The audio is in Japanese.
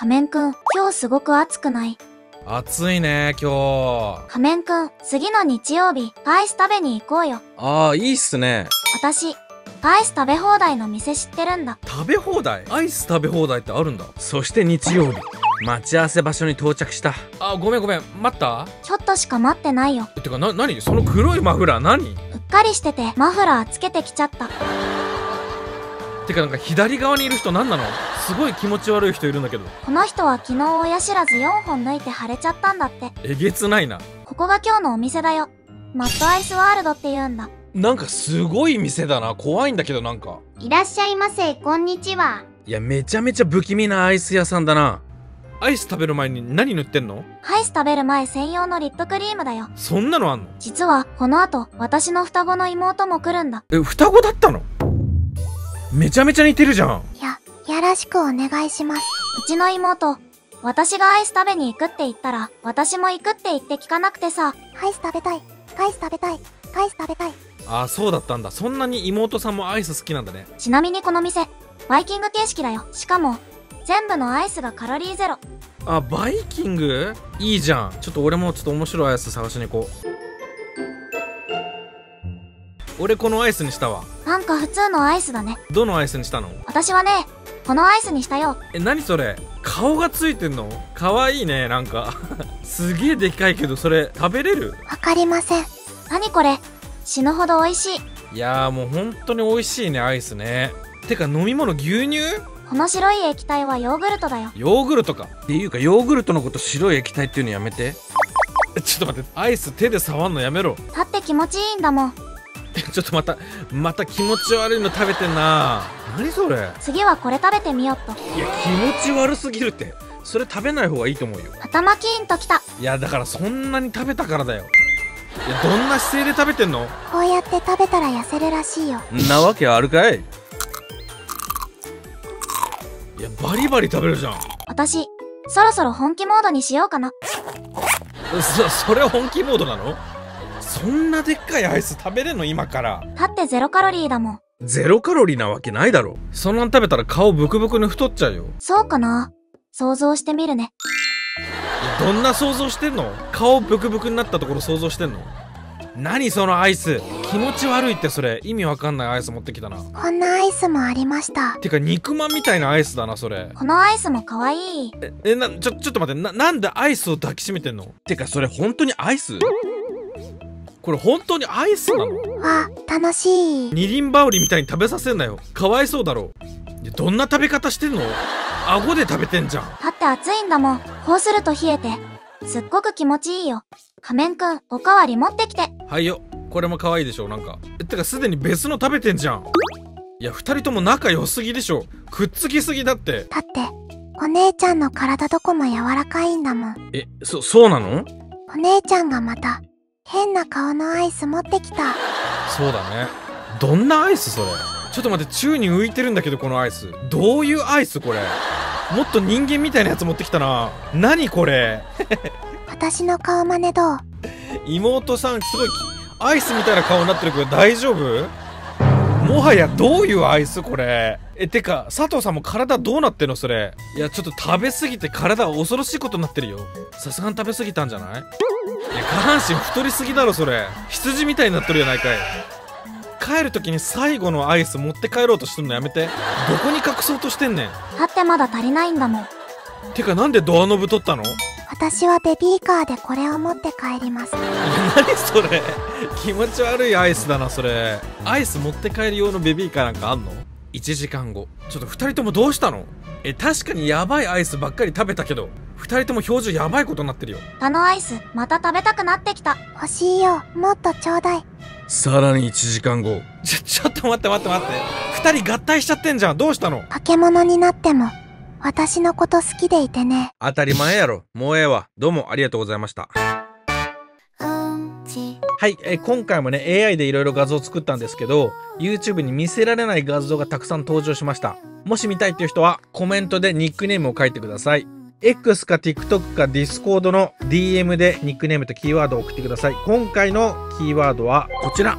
仮面くん、今日すごく暑くない？暑いね、今日。仮面くん、次の日曜日、パイス食べに行こうよ。ああ、いいっすね。私、アイス食べ放題の店知ってるんだ。食べ放題？アイス食べ放題ってあるんだ。そして日曜日、待ち合わせ場所に到着した。あ、ごめんごめん、待った？ちょっとしか待ってないよ。ってか、何その黒いマフラー何？うっかりしててマフラーつけてきちゃった。てか、なんか左側にいる人何なの？すごい気持ち悪い人いるんだけど。この人は昨日親知らず4本抜いて腫れちゃったんだって。えげつないな。ここが今日のお店だよ。マッドアイスワールドって言うんだ。なんかすごい店だな。怖いんだけど。なんかいらっしゃいませ、こんにちは。いや、めちゃめちゃ不気味なアイス屋さんだな。アイス食べる前に何塗ってんの？アイス食べる前専用のリップクリームだよ。そんなのあんの？実はこの後私の双子の妹も来るんだ。え、双子だったの？めちゃめちゃ似てるじゃん。いや、よろしくお願いします。うちの妹、私がアイス食べに行くって言ったら、私も行くって言って聞かなくてさ。アイス食べたい、アイス食べたい、アイス食べたい。ああ、そうだったんだ。そんなに妹さんもアイス好きなんだね。ちなみにこの店バイキング形式だよ。しかも全部のアイスがカロリーゼロ。あ、バイキングいいじゃん。ちょっと俺もちょっと面白いアイス探しに行こう。俺このアイスにしたわ。なんか普通のアイスだね。どのアイスにしたの？私はね、このアイスにしたよ。え、何それ？顔がついてんの？かわいいね、なんかすげえでかいけど、それ食べれる？わかりません。何これ、死ぬほど美味しい。いやー、もう本当に美味しいね、アイスね。てか、飲み物牛乳？この白い液体はヨーグルトだよ。ヨーグルトか。っていうか、ヨーグルトのこと白い液体っていうのやめて。ちょっと待って、アイス手で触んのやめろ。だって気持ちいいんだもん。ちょっとまた気持ち悪いの食べてんな。何それ？次はこれ食べてみよっと。いや、気持ち悪すぎるって。それ食べない方がいいと思うよ。頭キーンときた。いや、だからそんなに食べたからだよ。いや、どんな姿勢で食べてんの？こうやって食べたら痩せるらしいよ。なわけあるかい。いや、バリバリ食べるじゃん。私、そろそろ本気モードにしようかな。それ本気モードなの？そんなでっかいアイス食べれんの今から？だってゼロカロリーだもん。ゼロカロリーなわけないだろ。そんなん食べたら顔ブクブクに太っちゃうよ。そうかな、想像してみるね。どんな想像してんの？顔ブクブクになったところ想像してんの？何そのアイス、気持ち悪いって。それ意味わかんないアイス持ってきたな。こんなアイスもありました。てか、肉まんみたいなアイスだなそれ。このアイスもかわいい。ちょっと待って、なんでアイスを抱きしめてんの？てか、それ本当にアイス？これ本当にアイスなの？わ、楽しい。二輪バウリみたいに食べさせんなよ。かわいそうだろ。どんな食べ方してんの？顎で食べてんじゃん。だって暑いんだもん。こうすると冷えてすっごく気持ちいいよ。仮面くん、おかわり持ってきて。はいよ。これも可愛いでしょ。なんかてか、すでに別の食べてんじゃん。いや、二人とも仲良すぎでしょ。くっつきすぎだって。だってお姉ちゃんの体どこも柔らかいんだもん。え、そうなの？お姉ちゃんがまた変な顔のアイス持ってきた。そうだね。どんなアイスそれ？ちょっと待って、宙に浮いてるんだけど、このアイス。どういうアイスこれ？もっと人間みたいなやつ持ってきたな。何これ？私の顔真似どう？妹さん、すごいアイスみたいな顔になってるけど大丈夫？もはやどういうアイスこれ？え、てか、佐藤さんも体どうなってんのそれ？いや、ちょっと食べ過ぎて体恐ろしいことになってるよ。さすがに食べ過ぎたんじゃない？いや、下半身太りすぎだろそれ。羊みたいになっとるやないかい。帰る時に最後のアイス持って帰ろうとしてるのやめて。どこに隠そうとしてんねん。だってまだ足りないんだもん。てか、なんでドアノブ取ったの？私はベビーカーでこれを持って帰ります。何それ？気持ち悪いアイスだなそれ。アイス持って帰る用のベビーカーなんかあんの？1時間後。ちょっと2人ともどうしたの？え、確かにヤバいアイスばっかり食べたけど2人とも表情ヤバいことになってるよ。あのアイスまた食べたくなってきた。欲しいよ、もっとちょうだい。さらに1時間後。ちょっと待って、2人合体しちゃってんじゃん。どうしたの？化け物になっても私のこと好きでいてね。当たり前やろ。もうええわ。どうもありがとうございました。はい、今回もね AI でいろいろ画像を作ったんですけど YouTube に見せられない画像がたくさん登場しました。もし見たいっていう人はコメントでニックネームを書いてください。X か TikTok か Discord の DM でニックネームとキーワードを送ってください。今回のキーワードはこちら。